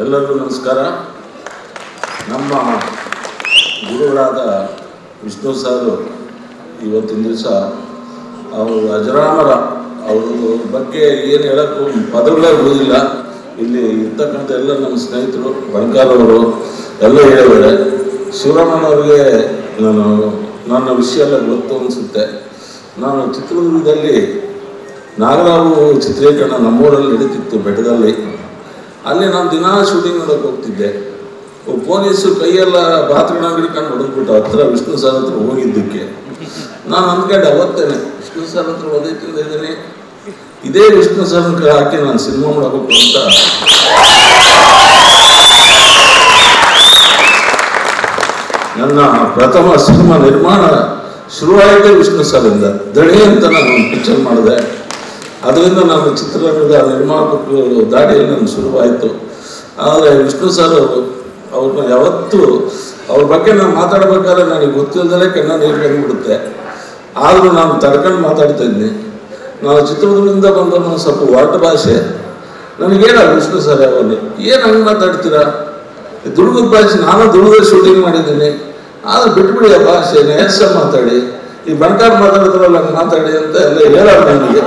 ಎಲ್ಲರಿಗೂ ನಮಸ್ಕಾರ. ನಮ್ಮ ಗುರುಗಳಾದ ವಿಷ್ಣು ಸಾರು ಇವತ್ತಿನ ದಿವಸ ಅವರು ಅಜರಾಮರ ಅವರ ಬಗ್ಗೆ ಏನು ಹೇಳೋಕ್ಕೂ ಪದಗಳೇ ಉಳಿದಿಲ್ಲ. ಇಲ್ಲಿ ಇರ್ತಕ್ಕಂಥ ಎಲ್ಲ ನಮ್ಮ ಸ್ನೇಹಿತರು ಬಂಗಾರವರು ಎಲ್ಲ ಹೇಳಿದ್ದಾರೆ. ಶಿವರಾಮನವ್ರಿಗೆ ನನ್ನ ವಿಷಯ ಎಲ್ಲ ಗೊತ್ತು ಅನಿಸುತ್ತೆ. ನಾನು ಚಿತ್ರದುರ್ಗದಲ್ಲಿ ನಾಗರಾವು ಚಿತ್ರೀಕರಣ ನಮ್ಮೂರಲ್ಲಿ ನಡೀತಿತ್ತು ಬೆಟ್ಟದಲ್ಲಿ. ಅಲ್ಲಿ ನಾನು ದಿನ ಶೂಟಿಂಗ್ ನೋಡೋಕೆ ಹೋಗ್ತಿದ್ದೆ. ಪೊಲೀಸು ಕೈಯೆಲ್ಲ ಬಾತ್ರೂಮ್ನಾಗಿರ್ಕೊಂಡು ಹೊಡೆದ್ಬಿಟ್ಟು ಹತ್ರ ವಿಷ್ಣು ಸಾರ್ ಹತ್ರ ಹೋಗಿದ್ದಕ್ಕೆ ನಾನು ಅಂದ್ಕೊಂಡೆ ಅವತ್ತೇನೆ ವಿಷ್ಣು ಸಾರ್ ಹತ್ರ ಓದೈತಿಂದ ಇದ್ದೀನಿ, ಇದೇ ವಿಷ್ಣು ಸಾರ್ ಹಾಕಿ ನಾನು ಸಿನಿಮಾ ಮಾಡಬೇಕು ಅಂತ. ನನ್ನ ಪ್ರಥಮ ಸಿನಿಮಾ ನಿರ್ಮಾಣ ಶುರುವಾಯಿತೇ ವಿಷ್ಣು ಸಾರಿಂದ. ದಣಿ ಅಂತ ನಾನು ಪಿಕ್ಚರ್ ಮಾಡಿದೆ. ಅದರಿಂದ ನಾನು ಚಿತ್ರರಂಗದ ನಿರ್ಮಾಪಕರು ದಾಟಿಯಲ್ಲಿ ನನಗೆ ಶುರುವಾಯಿತು. ಆದರೆ ವಿಷ್ಣು ಸಾರ್ ಅವ್ರನ್ನ ಯಾವತ್ತೂ ಅವ್ರ ಬಗ್ಗೆ ನಾನು ಮಾತಾಡ್ಬೇಕಾದ್ರೆ ನನಗೆ ಗೊತ್ತಿಲ್ಲದಲ್ಲೇ ಕನ್ನ ನೀರು ಕಂಡುಬಿಡುತ್ತೆ. ಆದರೂ ನಾನು ತಡ್ಕೊಂಡು ಮಾತಾಡ್ತಾ ಇದ್ದೀನಿ. ನಾನು ಚಿತ್ರದುರ್ಗದಿಂದ ಬಂದವನು ಸ್ವಲ್ಪ ವಾಟ ಭಾಷೆ ನನಗೇನ ವಿಷ್ಣು ಸಾರ್ ಯಾವಲ್ಲಿ ಏನು ಹಂಗೆ ಮಾತಾಡ್ತೀರಾ, ದುರ್ಗದ ಭಾಷೆ ನಾನು ದುರ್ಗದ ಶೂಟಿಂಗ್ ಮಾಡಿದ್ದೀನಿ, ಆದರೆ ಬಿಟ್ಬಿಡಿ ಆ ಭಾಷೆನ ಹೆಸ ಮಾತಾಡಿ, ಈ ಬಂಟಾರ್ ಮಾತಾಡಿದ್ರಲ್ಲ ಹಂಗೆ ಮಾತಾಡಿ ಅಂತ ಎಲ್ಲ ಹೇಳೋದು ನನಗೆ.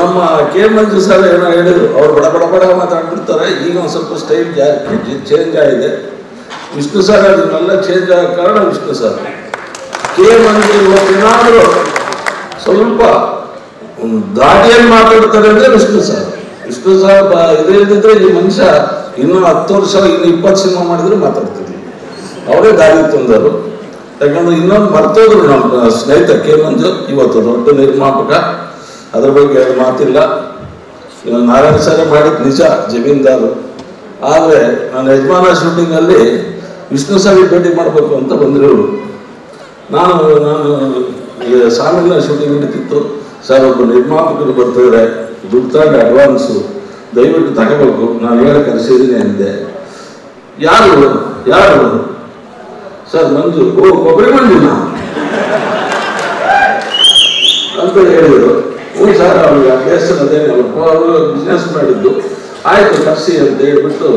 ನಮ್ಮ ಕೆ ಮಂಜು ಸರ್ ಏನೋ ಹೇಳಿದ್ರು, ಅವ್ರು ಬಡ ಬಡ ಬಡ ಮಾತಾಡ್ಬಿಡ್ತಾರೆ. ಈಗ ಒಂದು ಸ್ವಲ್ಪ ಸ್ಟೈಲ್ ಚೇಂಜ್ ಆಗಿದೆ. ವಿಷ್ಣು ಸಾರ್ ಅದನ್ನೆಲ್ಲ ಚೇಂಜ್ ಆಗ ಕಾರಣ ವಿಷ್ಣು ಸಾರ್. ಕೆ ಮಂಜು ಏನಾದರೂ ಸ್ವಲ್ಪ ದಾಟಿಯಲ್ಲಿ ಮಾತಾಡ್ತಾರೆ ಅಂದರೆ ವಿಷ್ಣು ಸಾರ್. ವಿಷ್ಣು ಸಾರ್ ಇದ್ರೆ ಈ ಮನುಷ್ಯ ಇನ್ನೂ 10 ವರ್ಷ ಇನ್ನು 20 ಸಿನಿಮಾ ಮಾಡಿದ್ರು ಮಾತಾಡ್ತಿದ್ವಿ. ಅವರೇ ದಾರಿ ತಂದರು. ಯಾಕಂದ್ರೆ ಇನ್ನೊಂದು ಮರ್ತೋದ್ರು ನಮ್ಮ ಸ್ನೇಹಿತ ಕೆ ಮಂಜು ಇವತ್ತು ದೊಡ್ಡ ನಿರ್ಮಾಪಕ, ಅದ್ರ ಬಗ್ಗೆ ಎರಡು ಮಾತಿಲ್ಲ. ನಾರಾಯಣ ಸರ್ ಮಾಡಿದ ನಿಜ ಜಮೀನ್ದಾರು. ಆದರೆ ನಾನು ಯಜಮಾನ ಶೂಟಿಂಗಲ್ಲಿ ವಿಷ್ಣು ಸಾರಿಗೆ ಭೇಟಿ ಮಾಡಬೇಕು ಅಂತ ಬಂದಿರೋರು. ನಾನು ಸಾಲಿನ ಶೂಟಿಂಗ್ ನಡೀತಿತ್ತು. ಸರ್ ಒಬ್ಬ ನಿರ್ಮಾಪಕರು ಬರ್ತಿದ್ರೆ ದುಡ್ಡು ತಗೊಂಡು ಅಡ್ವಾನ್ಸು ದಯವಿಟ್ಟು ತಗೋಬೇಕು, ನಾನು ಹೇಳಕ್ಕೆ ಸೇರಿದೆ ಅಂದೆ. ಯಾರು ಯಾರು ಸರ್? ಮಂಜು. ಓ, ಒಬ್ಬರೇ ಮಂಜುನ ಅಂತ ಹೇಳಿದರು. ಹ್ಞೂ ಸರ್, ಅವ್ರಿಗೆ ಆ ಕೇಸರ್ ಅದೇನು ಅವರು ಬಿಸ್ನೆಸ್ ಮಾಡಿದ್ದು. ಆಯಿತು ಕರ್ಸಿ ಅಂತ ಹೇಳ್ಬಿಟ್ಟು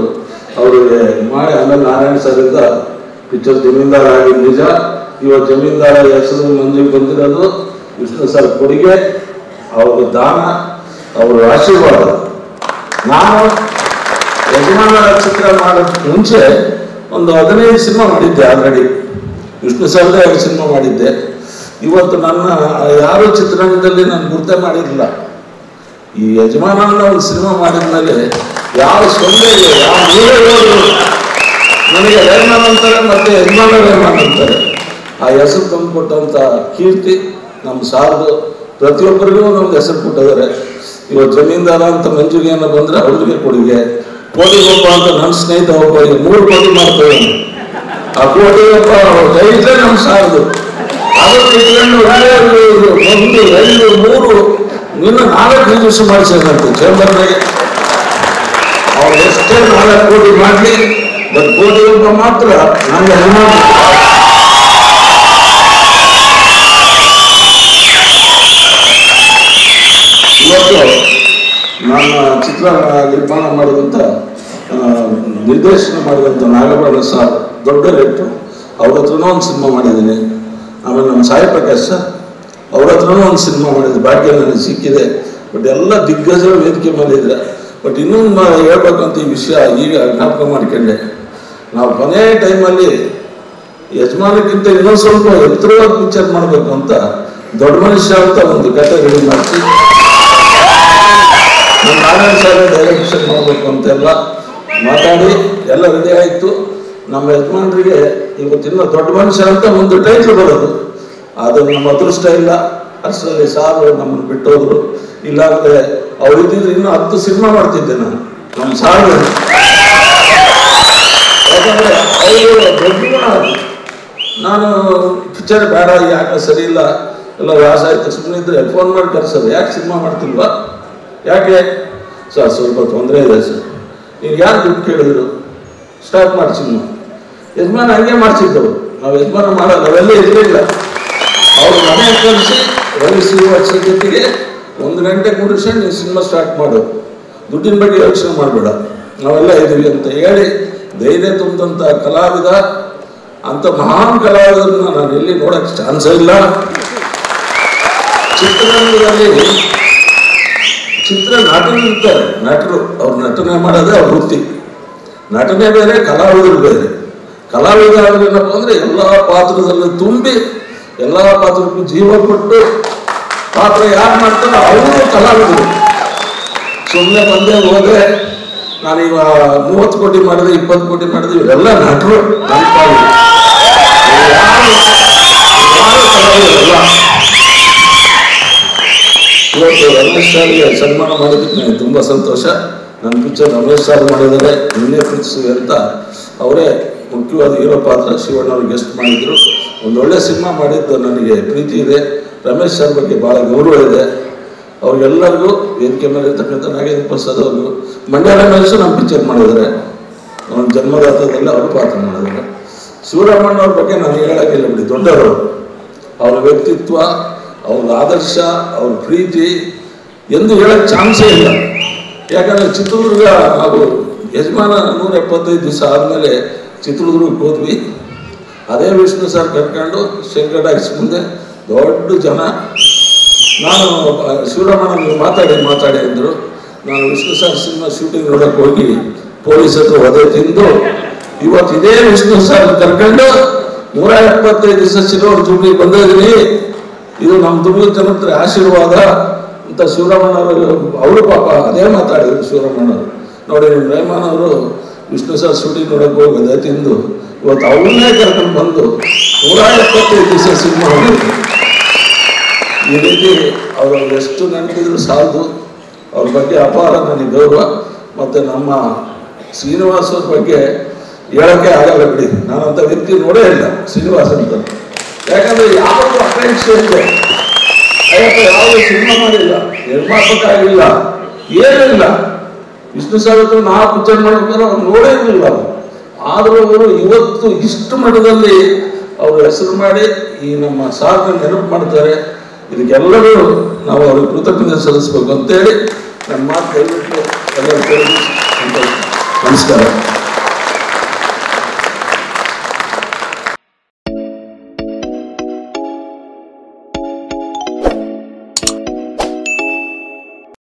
ಅವ್ರಿಗೆ ಮಾಡಿ, ಆಮೇಲೆ ನಾರಾಯಣ ಸರಿಂದ ಪಿಕ್ಚರ್ ಜಮೀನ್ದಾರ ಆಗಿದ್ದು ನಿಜ. ಇವತ್ತು ಜಮೀನ್ದಾರ ಹೆಸರು ಮಂಜುಗೆ ಬಂದಿರೋದು ವಿಷ್ಣು ಸರ್ ಕೊಡುಗೆ, ಅವ್ರ ದಾನ, ಅವ್ರ ಆಶೀರ್ವಾದ. ನಾನು ಯಜಮಾನ ಚಿತ್ರ ಮಾಡೋಕ್ಕೆ ಮುಂಚೆ ಒಂದು 15 ಸಿನಿಮಾ ಮಾಡಿದ್ದೆ ಆಲ್ರೆಡಿ. ವಿಷ್ಣು ಸರ್ದೇ 2 ಸಿನಿಮಾ ಮಾಡಿದ್ದೆ. ಇವತ್ತು ನನ್ನ ಯಾರೂ ಚಿತ್ರರಂಗದಲ್ಲಿ ನಾನು ಗುರ್ತೆ ಮಾಡಿರಲಿಲ್ಲ. ಈ ಯಜಮಾನ ಒಂದು ಸಿನಿಮಾ ಮಾಡಿದ್ಮೇಲೆ ಯಾವ ಸೊನ್ನೆ ಯಾವ ನನಗೆ ರೇಹಮಾನ್ ಅಂತಾರೆ, ಮತ್ತೆ ಯಜಮಾನ ರೇಹಮಾನ್ ಅಂತಾರೆ. ಆ ಹೆಸರು ತಂದುಕೊಟ್ಟಂಥ ಕೀರ್ತಿ ನಮ್ಮ ಸಾರ್ದು. ಪ್ರತಿಯೊಬ್ಬರಿಗೂ ನಮ್ಗೆ ಹೆಸರು ಕೊಟ್ಟಿದ್ದಾರೆ. ಇವತ್ತು ಜಮೀನ್ದಾರ ಅಂತ ಮಂಜುಗೆ ಏನೋ ಬಂದರೆ ಅವ್ರಿಗೆ ಕೊಡುಗೆ, ಕೋಟಿಗೊಬ್ಬ ಅಂತ ನನ್ನ ಸ್ನೇಹಿತ ಒಬ್ಬ 3 ಕೋಟಿ ಮಾಡ್ತೇವೆ. ಆ ಕೋಟಿಗೊಬ್ಬ ರೈತೇ ನಮ್ಮ ಸಾರ್ದು. ಅದಕ್ಕೆ ಇಟ್ಕೊಂಡು 1 2 3 ಇನ್ನು 4 ನಿರ್ದೇಶ ಮಾಡಿಸಬೇಕು ಚೇಂಬರ್ನಾಗೆ. ಅವ್ರು ಎಷ್ಟೇ 4 ಕೋಟಿ ಮಾಡಲಿ, ಬಟ್ ಕೋಟಿಗೊಬ್ಬ ಮಾತ್ರ ನಮಗೆ ಅನುಮಾನ. ಇವತ್ತು ನನ್ನ ಚಿತ್ರ ನಿರ್ಮಾಣ ಮಾಡಿದಂಥ ನಿರ್ದೇಶನ ಮಾಡಿದಂಥ ನಾಗಭರಣ ಸರ್ ದೊಡ್ಡ ರೇಟು, ಅವ್ರ ಹತ್ರನೂ ಒಂದು ಸಿನಿಮಾ ಮಾಡಿದ್ದೀನಿ. ಆಮೇಲೆ ನಮ್ಮ ಸಾಯಿ ಪ್ರಕಾಶ್ ಸರ್ ಅವ್ರ ಹತ್ರನೂ ಒಂದು ಸಿನಿಮಾ ಮಾಡಿದ್ದೆ. ಭಾಗ್ಯ ನನಗೆ ಸಿಕ್ಕಿದೆ. ಬಟ್ ಎಲ್ಲ ದಿಗ್ಗಜರು ವೇದಿಕೆ ಮಾಡಿದ್ರೆ. ಬಟ್ ಇನ್ನೊಂದು ಹೇಳ್ಬೇಕಂತ ಈ ವಿಷಯ ಈಗ ಜ್ಞಾಪಕ ಮಾಡ್ಕೊಂಡೆ. ನಾವು ಕೊನೆ ಟೈಮಲ್ಲಿ ಯಜಮಾನಕ್ಕಿಂತ ಇನ್ನೊಂದು ಸ್ವಲ್ಪ ಎತ್ತರವಾಗಿ ಪಿಕ್ಚರ್ ಮಾಡಬೇಕು ಅಂತ ದೊಡ್ಡ ಮನುಷ್ಯ ಅಂತ ಒಂದು ಕತೆ ರೆಡಿ ಮಾಡಿಸಿ ನಮ್ಮ ನಾರಾಯಣ ಸರ್ ಡೈರೆಕ್ಷನ್ ಮಾಡಬೇಕು ಅಂತೆಲ್ಲ ಮಾತಾಡಿ ಎಲ್ಲ ರೆಡಿ ಆಯಿತು. ನಮ್ಮ ಯಜಮಾನರಿಗೆ ಇವತ್ತಿನ ದೊಡ್ಡ ಮನುಷ್ಯ ಅಂತ ಒಂದು ಟೈಟ್ಲ್ ಬರೋದು, ಅದು ನಮ್ಮ ಅದೃಷ್ಟ ಇಲ್ಲ. ಅಷ್ಟರಲ್ಲಿ ಸಾರು ನಮ್ಮನ್ನು ಬಿಟ್ಟೋದ್ರು. ಇಲ್ಲಾಂದರೆ ಅವ್ರು ಇದ್ದಿದ್ರೆ ಇನ್ನೂ 10 ಸಿನಿಮಾ ಮಾಡ್ತಿದ್ದೆ ನಾನು. ನಮ್ಮ ಸಾರು ಯಾಕಂದರೆ ಅವರು ದೊಡ್ಡ. ನಾನು ಪಿಕ್ಚರ್ ಬೇಡ, ಯಾಕೆ ಸರಿ ಇಲ್ಲ, ಎಲ್ಲ ವ್ಯಾಸ ಆಯಿತು ಸುಮ್ಮನೆ ಇದ್ದರೆ ಫೋನ್ ಮಾಡಿ ಕರೆಸೋದು, ಯಾಕೆ ಸಿನಿಮಾ ಮಾಡ್ತಿಲ್ವಾ, ಯಾಕೆ ಸರ್ ಸ್ವಲ್ಪ ತೊಂದರೆ ಇದೆ ಸರ್, ನೀವು ಯಾರು ದುಡ್ಡು ಕೇಳಿದ್ರು, ಸ್ಟಾಪ್ ಮಾಡಿ ಸಿನಿಮಾ. ಯಜಮಾನ ಹಂಗೆ ಮಾಡಿಸಿದ್ದವರು. ನಾವು ಯಜಮಾನ ಮಾಡೋ ನಾವೆಲ್ಲ ಇರಲಿಲ್ಲ. ಅವ್ರು ಮನೆ ಕಳಿಸಿ ವಯಸ್ಸಿರುವ ಜೊತೆಗೆ 1 ಗಂಟೆ ಕೂಡಿಸ್ಕೊಂಡು ನೀವು ಸಿನಿಮಾ ಸ್ಟಾರ್ಟ್ ಮಾಡು, ದುಡ್ಡಿನ ಬಗ್ಗೆ ಯೋಚನೆ ಮಾಡಬೇಡ, ನಾವೆಲ್ಲ ಇದ್ದೀವಿ ಅಂತ ಹೇಳಿ ಧೈರ್ಯ ತುಂಬಿದಂಥ ಕಲಾವಿದ, ಅಂಥ ಮಹಾನ್ ಕಲಾವಿದರನ್ನ ನಾನು ಎಲ್ಲಿ ನೋಡೋಕ್ಕೆ ಚಾನ್ಸೇ ಇಲ್ಲ. ಚಿತ್ರರಂಗದಲ್ಲಿ ನಟರು ಇರ್ತಾರೆ, ನಟರು ಅವ್ರು ನಟನೆ ಮಾಡೋದೇ ಅವ್ರ ವೃತ್ತಿ, ನಟನೆ ಬೇರೆ ಕಲಾವಿದರು ಬೇರೆ. ಕಲಾವಿದ ಏನಪ್ಪ ಅಂದರೆ ಎಲ್ಲ ಪಾತ್ರದಲ್ಲೂ ತುಂಬಿ ಎಲ್ಲ ಪಾತ್ರಕ್ಕೂ ಜೀವ ಕೊಟ್ಟು ಪಾತ್ರ ಯಾರು ಮಾಡ್ತಾರೋ ಅವರು ಕಲಾವಿದರು. ಸುಮ್ಮನೆ ಬಂದೇ ಹೋದರೆ ನಾನೀಗ 30 ಕೋಟಿ ಮಾಡಿದೆ, 20 ಕೋಟಿ ಮಾಡಿದೆ, ಇವೆಲ್ಲ ನಟರು. ಇವತ್ತು ರಮೇಶ್ ಸಾರ್ಗೆ ಸನ್ಮಾನ ಮಾಡೋದಕ್ಕೆ ನನಗೆ ತುಂಬ ಸಂತೋಷ. ನನ್ನ ಪಿಕ್ಚರ್ ರಮೇಶ್ ಸಾರ್ ಮಾಡಿದರೆ ನಿನ್ನೆ ಪ್ರೀತಿಸಿವೆ ಅಂತ ಅವರೇ ಮುಖ್ಯವಾದ ಹೀರೋ ಪಾತ್ರ ಶಿವಣ್ಣ ಅವರು ಗೆಸ್ಟ್ ಮಾಡಿದರು. ಒಂದೊಳ್ಳೆ ಸಿನಿಮಾ ಮಾಡಿದ್ದು ನನಗೆ ಪ್ರೀತಿ ಇದೆ, ರಮೇಶ್ ಸರ್ ಬಗ್ಗೆ ಭಾಳ ಗೌರವ ಇದೆ. ಅವ್ರಿಗೆಲ್ಲರಿಗೂ ವೇದಿಕೆ ಮೇಲೆ ಇರ್ತಕ್ಕಂಥ ನಾಗೇಂದ್ರ ಪ್ರಸಾದ್ ಅವ್ರಿಗೂ, ಮಂಡ್ಯ ರಮೇಶು ನಮ್ಮ ಪಿಕ್ಚರ್ ಮಾಡಿದರೆ ಅವನ ಜನ್ಮದಾತದಲ್ಲಿ ಅವರು ಪಾತ್ರ ಮಾಡಿದ್ದಾರೆ. ಶಿವರಾಮಣ್ಣ ಅವ್ರ ಬಗ್ಗೆ ನಾನು ಹೇಳೋಕ್ಕಿಲ್ಲ ಬಿಡಿ, ದೊಡ್ಡವರು. ಅವರ ವ್ಯಕ್ತಿತ್ವ, ಅವ್ರ ಆದರ್ಶ, ಅವ್ರ ಪ್ರೀತಿ ಎಂದು ಹೇಳೋಕ್ಕೆ ಚಾನ್ಸೇ ಇಲ್ಲ. ಯಾಕಂದರೆ ಚಿತ್ರದುರ್ಗ ಹಾಗೂ ಯಜಮಾನ 175 ದಿವಸ ಆದಮೇಲೆ ಚಿತ್ರದುರ್ಗಕ್ಕೆ ಹೋದ್ವಿ. ಅದೇ ವಿಷ್ಣು ಸರ್ ಕರ್ಕೊಂಡು ಶಂಕರಡಾಕ್ಸ್ ಮುಂದೆ ದೊಡ್ಡ ಜನ, ನಾನು ಶಿವರಾಮಣ್ಣ ಮಾತಾಡಿ ಅಂದರು. ನಾನು ವಿಷ್ಣು ಸರ್ ಸಿನಿಮಾ ಶೂಟಿಂಗ್ ನೋಡೋಕ್ಕೆ ಹೋಗಿ ಪೊಲೀಸ್ ಹತ್ರ ಒದೆ ತಿಂದು ಇವತ್ತು ಇದೇ ವಿಷ್ಣು ಸರ್ ಕರ್ಕೊಂಡು 175 ದಿವಸ ಸಿರೋರು ಜೂಬಿ ಬಂದಿದ್ದೀನಿ, ಇದು ನಮ್ಮ ದುರ್ಗದ ಜನತ್ರ ಆಶೀರ್ವಾದ ಅಂತ ಶಿವರಾಮಣ್ಣವರು ಅವರು ಪಾಪ ಅದೇ ಮಾತಾಡಿದರು. ಶಿವರಾಮಣ್ಣವರು ನೋಡಿ, ನಿಮ್ಮ ರೆಹಮಾನ್ ಅವರು ವಿಷ್ಣು ಸರ್ ಶೂಟಿಂಗ್ ನೋಡೋಕ್ಕೆ ಹೋಗಿ ಅದೇ ತಿಂದು ಇವತ್ತು ಅವನ್ನೇ ಕರ್ಕೊಂಡು ಬಂದು 175 ದಿವಸ ಸಿನಿಮಾ ಹೋಗಿದ್ರು. ಈ ರೀತಿ ಅವರು ಎಷ್ಟು ನೆನಪಿದ್ರು ಸಾಲದು. ಅವ್ರ ಬಗ್ಗೆ ಅಪಾರ ನನಗೆ ಗೌರವ. ಮತ್ತು ನಮ್ಮ ಶ್ರೀನಿವಾಸ್ ಅವ್ರ ಬಗ್ಗೆ ಹೇಳೋಕ್ಕೆ ಆಗಲ್ಲ ಬಿಡಿ, ನಾನಂಥ ವ್ಯಕ್ತಿ ನೋಡೇ ಇಲ್ಲ ಶ್ರೀನಿವಾಸ್ ಅಂತ. ಯಾಕಂದರೆ ಯಾವುದು ಅಪೇಕ್ಷೆ ಇದೆ, ಯಾವುದು ಸಿನಿಮಾ ಮಾಡಿಲ್ಲ, ನಿರ್ಮಾಪಕ ಆಗಿಲ್ಲ, ಏನಿಲ್ಲ. ವಿಷ್ಣು ಸರ್ ಹತ್ರ ನಾವು ಪಿಕ್ಚರ್ ಮಾಡ್ಬೇಕಾದ್ರೆ ಅವ್ರು ನೋಡೇ ಇರಲಿಲ್ಲ. ಆದರೂ ಅವರು ಇವತ್ತು ಇಷ್ಟು ಮಟ್ಟದಲ್ಲಿ ಅವರು ಹೆಸರು ಮಾಡಿ ಈ ನಮ್ಮ ಸಾಧನೆ ನೆನಪು ಮಾಡ್ತಾರೆ. ಇದಕ್ಕೆಲ್ಲರೂ ನಾವು ಅವ್ರಿಗೆ ಕೃತಜ್ಞತೆ ಸಲ್ಲಿಸಬೇಕು ಅಂತೇಳಿ ನನ್ನ ಮಾತು ಹೇಳಿಬಿಟ್ಟು ಎಲ್ಲರೂ ಕೇಳಿ ನಮಸ್ಕಾರ.